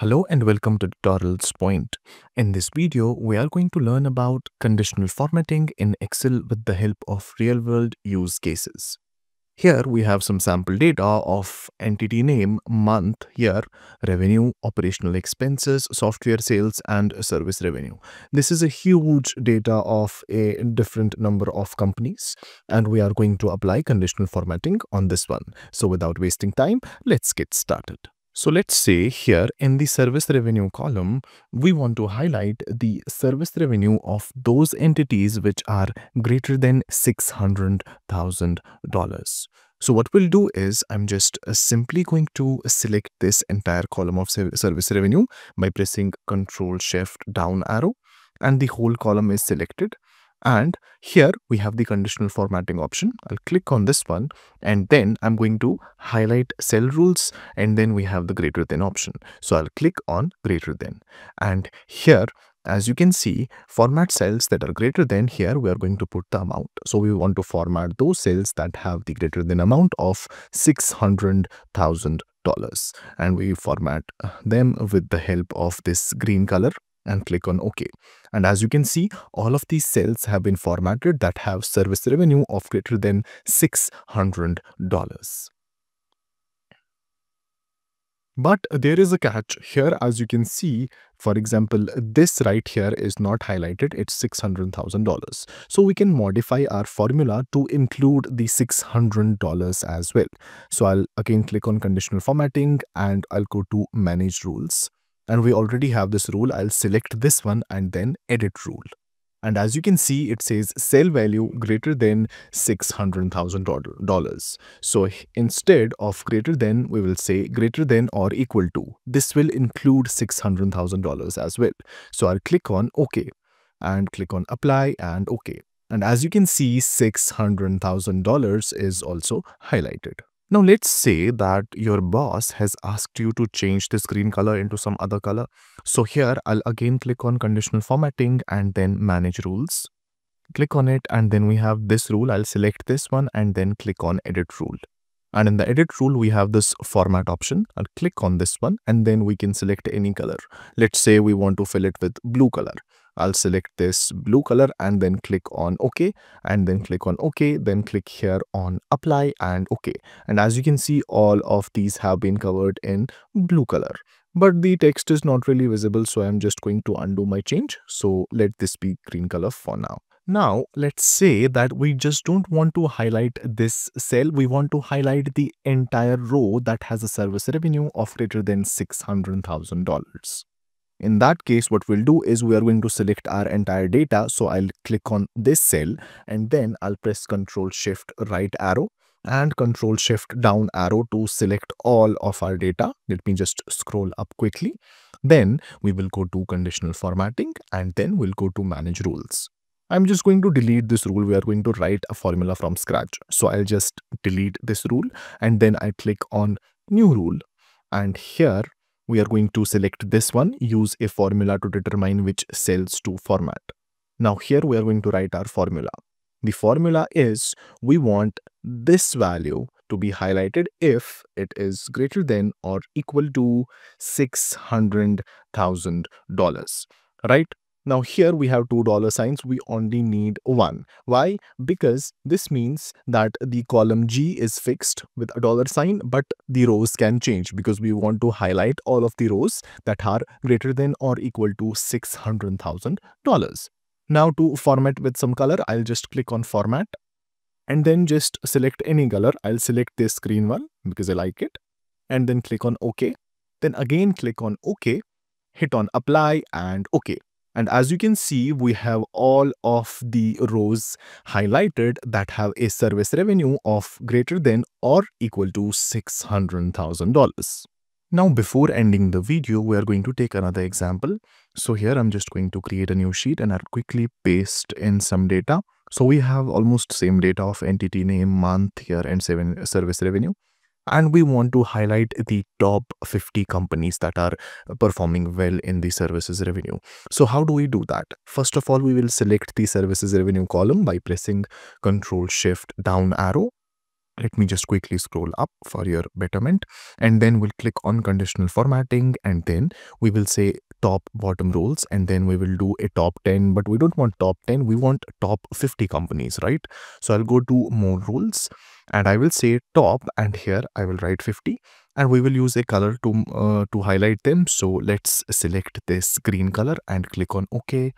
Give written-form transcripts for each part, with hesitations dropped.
Hello and welcome to TutorialsPoint. In this video, we are going to learn about conditional formatting in Excel with the help of real-world use cases. Here we have some sample data of entity name, month, year, revenue, operational expenses, software sales, and service revenue. This is a huge data of a different number of companies, and we are going to apply conditional formatting on this one. So without wasting time, let's get started. So let's say here in the service revenue column, we want to highlight the service revenue of those entities which are greater than $600,000. So what we'll do is I'm just simply going to select this entire column of service revenue by pressing Ctrl+Shift down arrow, and the whole column is selected. And here we have the conditional formatting option. I'll click on this one, and then I'm going to highlight cell rules, and then we have the greater than option. So I'll click on greater than, and here, as you can see, format cells that are greater than. Here we are going to put the amount. So we want to format those cells that have the greater than amount of $600,000, and we format them with the help of this green color and click on OK. And as you can see, all of these cells have been formatted that have service revenue of greater than $600. But there is a catch here. As you can see, for example, this right here is not highlighted. It's $600,000. So we can modify our formula to include the $600 as well. So I'll again click on conditional formatting, and I'll go to manage rules. And we already have this rule. I'll select this one and then edit rule. And as you can see, it says cell value greater than $600,000. So instead of greater than, we will say greater than or equal to. This will include $600,000 as well. So I'll click on OK and click on apply and OK. And as you can see, $600,000 is also highlighted. Now let's say that your boss has asked you to change this green color into some other color. So here I'll again click on conditional formatting and then manage rules. Click on it, and then we have this rule. I'll select this one and then click on edit rule. And in the edit rule, we have this format option. I'll click on this one, and then we can select any color. Let's say we want to fill it with blue color. I'll select this blue color and then click on OK, and then click on OK, then click here on apply and OK. And as you can see, all of these have been covered in blue color, but the text is not really visible. So I'm just going to undo my change. So let this be green color for now. Now, let's say that we just don't want to highlight this cell. We want to highlight the entire row that has a service revenue of greater than $600,000. In that case, what we'll do is we are going to select our entire data. So I'll click on this cell, and then I'll press Ctrl+Shift right arrow and Ctrl+Shift down arrow to select all of our data. Let me just scroll up quickly. Then we will go to conditional formatting, and then we'll go to manage rules. I'm just going to delete this rule. We are going to write a formula from scratch. So I'll just delete this rule, and then I click on new rule, and here we are going to select this one, use a formula to determine which cells to format. Now here we are going to write our formula. The formula is we want this value to be highlighted if it is greater than or equal to $600,000, right? Now here we have $2 signs. We only need one. Why? Because this means that the column G is fixed with $, but the rows can change, because we want to highlight all of the rows that are greater than or equal to $600,000. Now to format with some color, I'll just click on format and then just select any color. I'll select this green one because I like it, and then click on OK. Then again click on OK, hit on apply and OK. And as you can see, we have all of the rows highlighted that have a service revenue of greater than or equal to $600,000. Now, before ending the video, we are going to take another example. So here I'm just going to create a new sheet, and I'll quickly paste in some data. So we have almost same data of entity name, month, year, and service revenue. And we want to highlight the top 50 companies that are performing well in the services revenue. So how do we do that? First of all, we will select the services revenue column by pressing Ctrl+Shift down arrow. Let me just quickly scroll up for your betterment, and then we'll click on conditional formatting, and then we will say top bottom roles, and then we will do a top 10, but we don't want top 10, we want top 50 companies, right? So I'll go to more roles and I will say top, and here I will write 50, and we will use a color to highlight them. So let's select this green color and click on OK.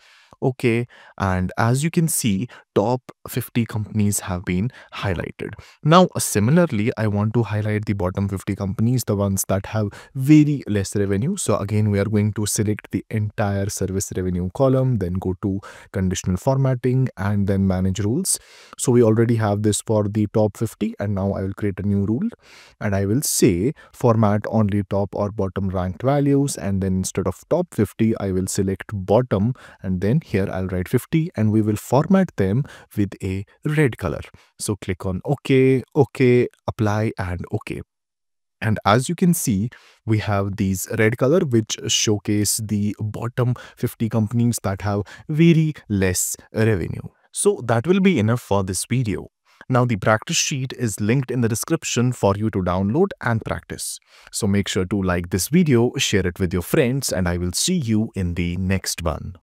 Okay, and as you can see, top 50 companies have been highlighted. Now, similarly, I want to highlight the bottom 50 companies, the ones that have very less revenue. So again, we are going to select the entire service revenue column, then go to conditional formatting and then manage rules. So we already have this for the top 50, and now I will create a new rule and I will say format only top or bottom ranked values, and then instead of top 50, I will select bottom, and then here I'll write 50, and we will format them with a red color. So click on OK, OK, apply and OK. And as you can see, we have these red color which showcase the bottom 50 companies that have very less revenue. So that will be enough for this video. Now the practice sheet is linked in the description for you to download and practice. So make sure to like this video, share it with your friends, and I will see you in the next one.